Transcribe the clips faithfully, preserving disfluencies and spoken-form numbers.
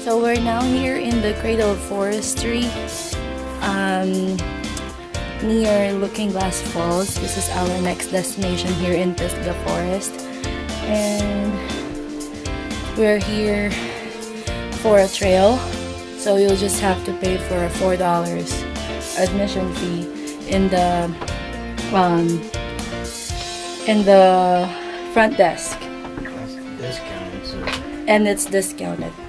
So we're now here in the Cradle of Forestry um, near Lookingglass Falls. This is our next destination here in Pisgah Forest, and we're here for a trail, so you'll just have to pay for a four dollars admission fee in the um, in the front desk. That's discounted, so. And it's discounted. That's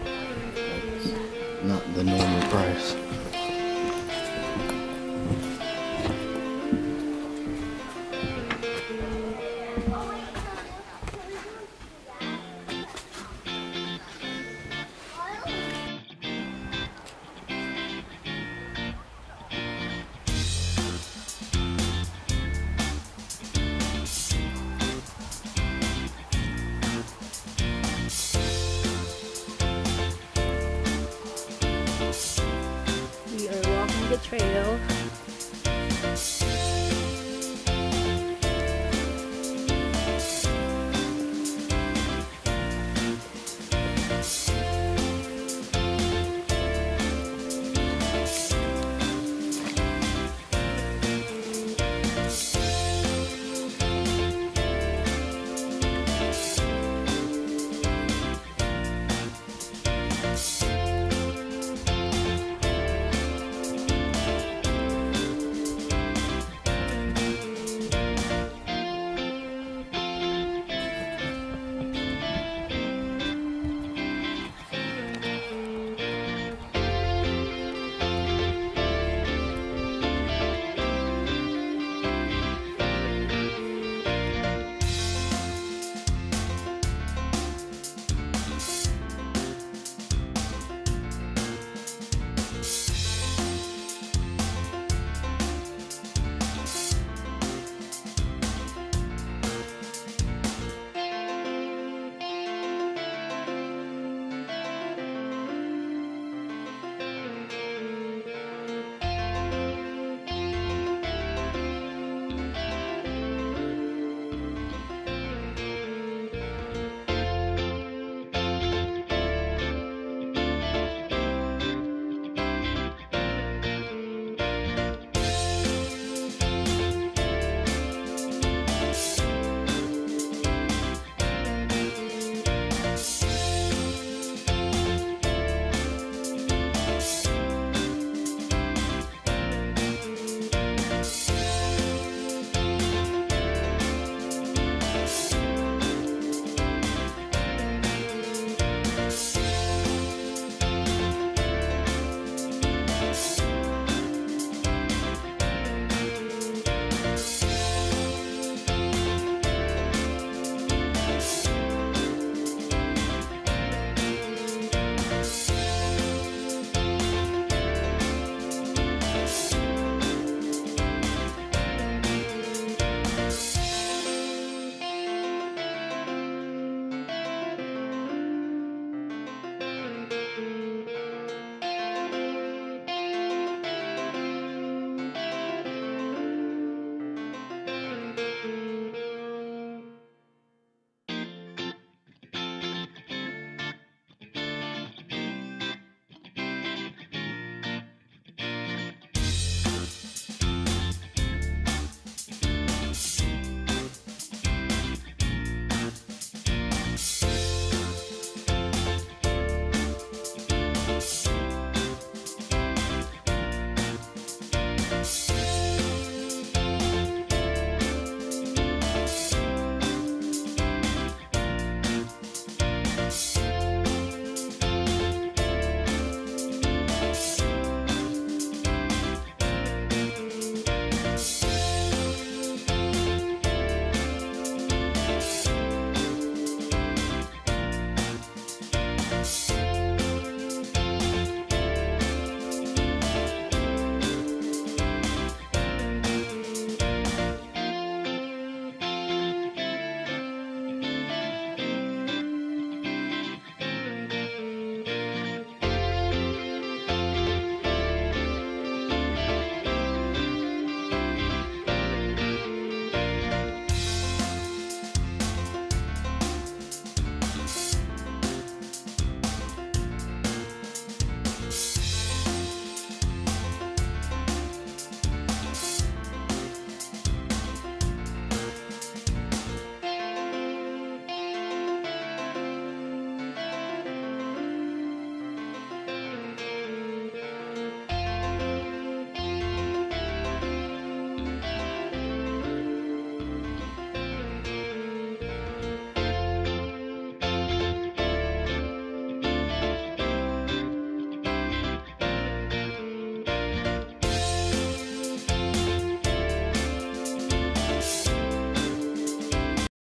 not the normal price. Trail